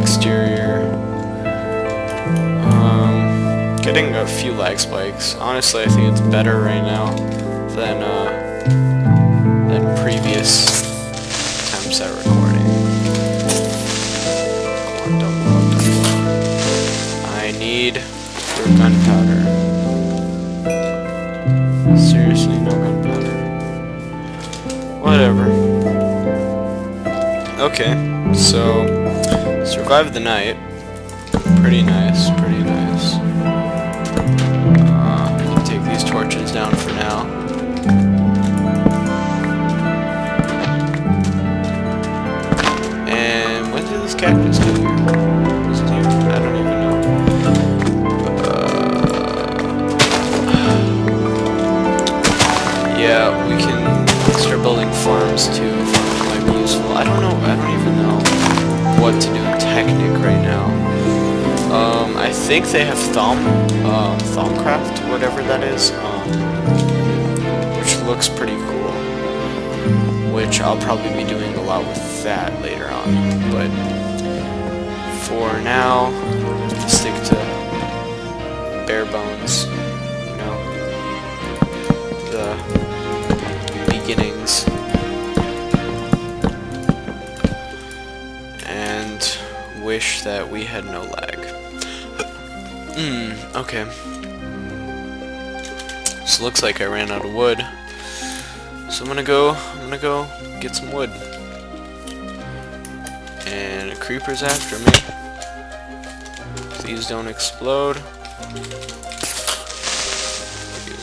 exterior. Getting a few lag spikes. Honestly, I think it's better right now than previous attempts at recording. Come on, double up. I need gunpowder. Seriously, no gunpowder. Whatever. Okay, so survive the night. Pretty nice. Pretty nice. Take these torches down for now. And what did this cactus do here? Was it here? I don't even know. Yeah, we can start building farms too. Farms might be useful. I don't even know what to do in Technic right now. I think they have Thaumcraft, whatever that is, which looks pretty cool, which I'll probably be doing a lot with that later on, but for now, stick to bare bones, you know, the beginnings, and wish that we had no lag. Okay. So looks like I ran out of wood. So I'm gonna go get some wood. And a creeper's after me. Please don't explode. Please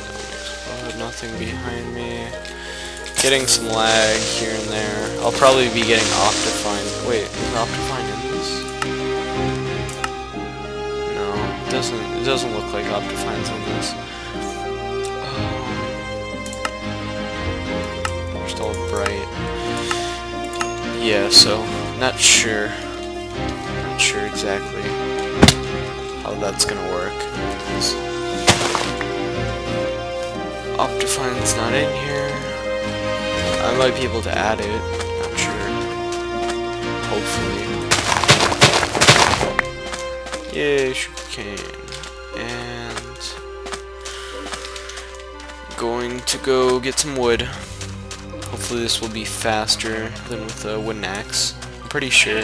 don't explode. Nothing behind me. Getting some lag here and there. I'll probably be getting Optifine. Wait, is Optifine in this? It doesn't look like Optifine's on this. They're still bright. Yeah, so not sure exactly how that's gonna work. Optifine's not in here. I might be able to add it. Not sure. Hopefully. Yay! Okay, and going to go get some wood. Hopefully this will be faster than with a wooden axe. I'm pretty sure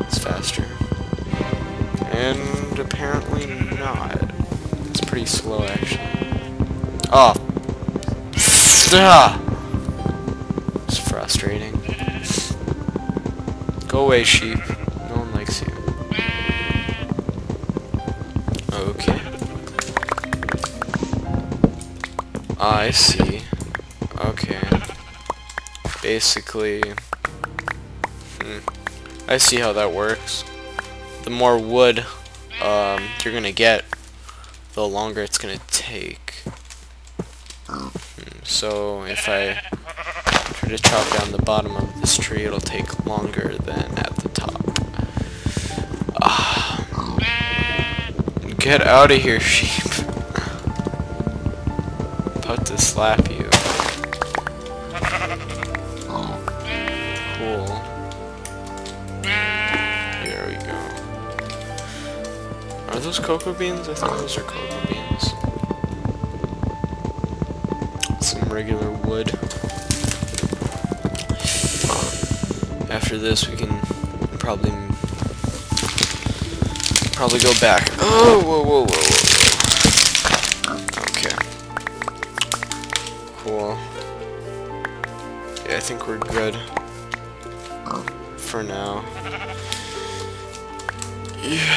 it's faster. And apparently not. It's pretty slow actually. Oh! It's frustrating. Go away, sheep. No one likes you. Okay. I see. Okay. Basically... I see how that works. The more wood you're gonna get, the longer it's gonna take. So if I try to chop down the bottom of this tree, it'll take longer than at the top. Get out of here, sheep. About to slap you. Oh. Cool. There we go. Are those cocoa beans? I think those are cocoa beans. Some regular wood. After this, we can probably go back. Oh, whoa. Okay. Cool. Yeah, I think we're good. For now. Yeah.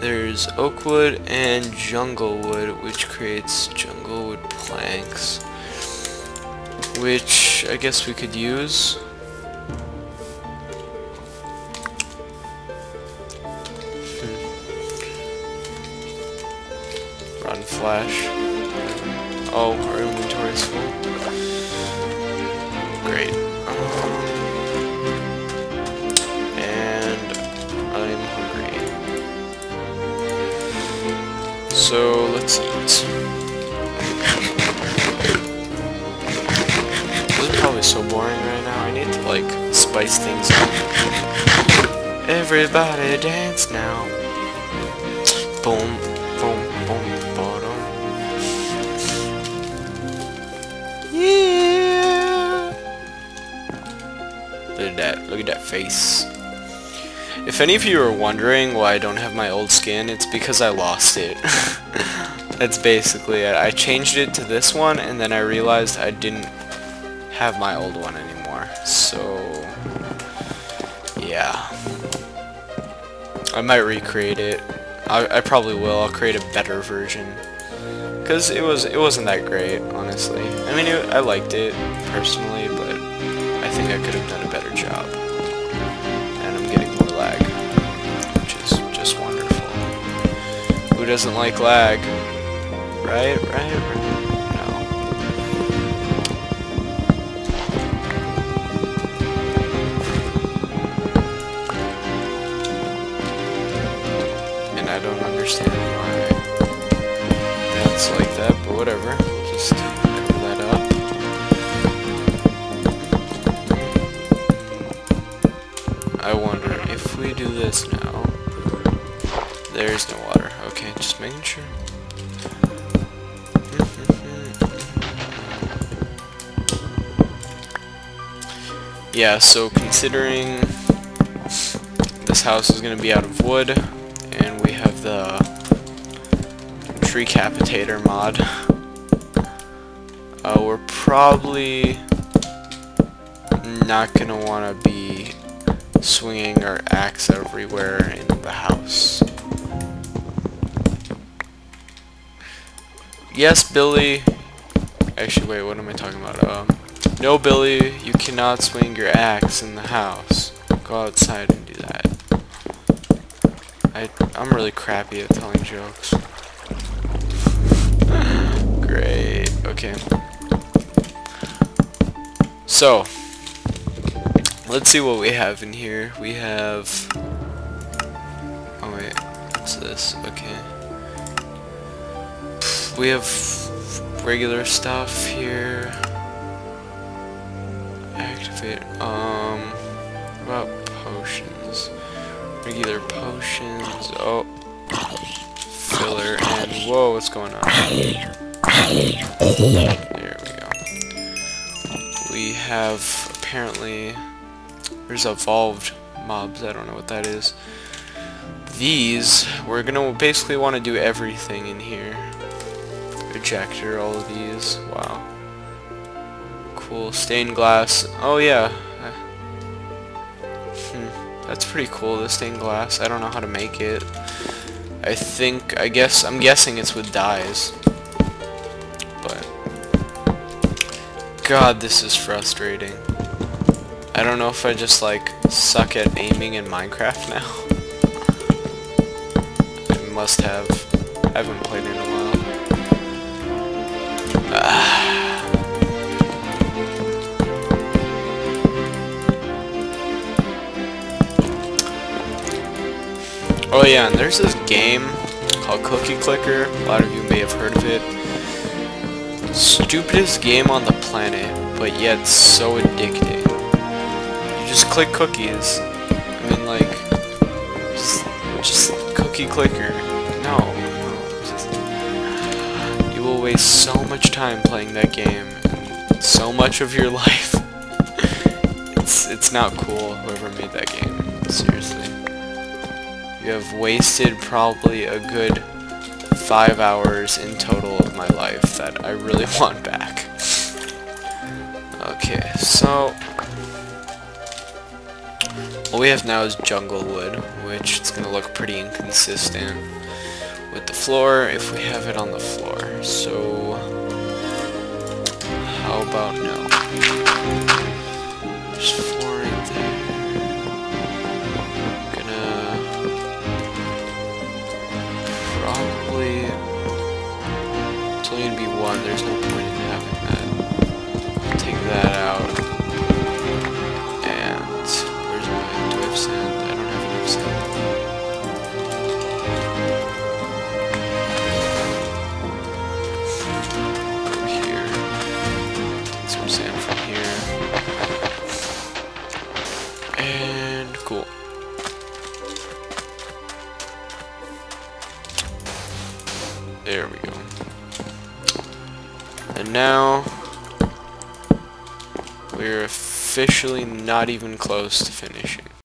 There's oak wood and jungle wood, which creates jungle wood planks. Which, I guess we could use. Flash. Oh, our inventory's full. Great. And I'm hungry. So let's eat. This is probably so boring right now. I need to like spice things up. Everybody dance now. Boom, boom, boom, bottom. Yeah. Look at that. Look at that face. If any of you are wondering why I don't have my old skin, it's because I lost it. That's basically it. I changed it to this one, and then I realized I didn't have my old one anymore. So, yeah. I might recreate it. I probably will. I'll create a better version. Because it wasn't that great, honestly. I mean, I liked it, personally, but I think I could have done a better job. Doesn't like lag, right? No. And I don't understand why that's like that, but whatever, we'll just cover that up. I wonder if we do this now, there's no water. Okay, just making sure. Yeah, so considering this house is going to be out of wood, and we have the tree capitator mod, we're probably not going to want to be swinging our axe everywhere in the house. Yes, Billy. Actually, wait, what am I talking about? No, Billy, you cannot swing your axe in the house. Go outside and do that. I'm really crappy at telling jokes. Great. Okay. So, let's see what we have in here. We have... Oh, wait. What's this? Okay. We have regular stuff here. Activate. What about potions? Regular potions. Oh, filler and whoa, what's going on? There we go. We have apparently there's evolved mobs. I don't know what that is. These we're gonna basically want to do everything in here. Projector, all of these. Wow. Cool. Stained glass. Oh, yeah. That's pretty cool, the stained glass. I don't know how to make it. I'm guessing it's with dyes. But. God, this is frustrating. I don't know if I just, like, suck at aiming in Minecraft now. I must have. I haven't played it in a while. Oh yeah, and there's this game called Cookie Clicker. A lot of you may have heard of it. Stupidest game on the planet, but yet so addicting. You just click cookies. I mean, like, just Cookie Clicker. No. You will waste so much time playing that game, and so much of your life. It's not cool, whoever made that game. Seriously. You have wasted probably a good 5 hours in total of my life that I really want back. Okay, so all we have now is jungle wood, which is going to look pretty inconsistent with the floor if we have it on the floor. So how about no? There's floor right there. It's only going to be one, there's no point in having that. Take that out. And where's my... Do I have sand? I don't have enough sand. Over here. Some sand from here. There we go. And now we're officially not even close to finishing.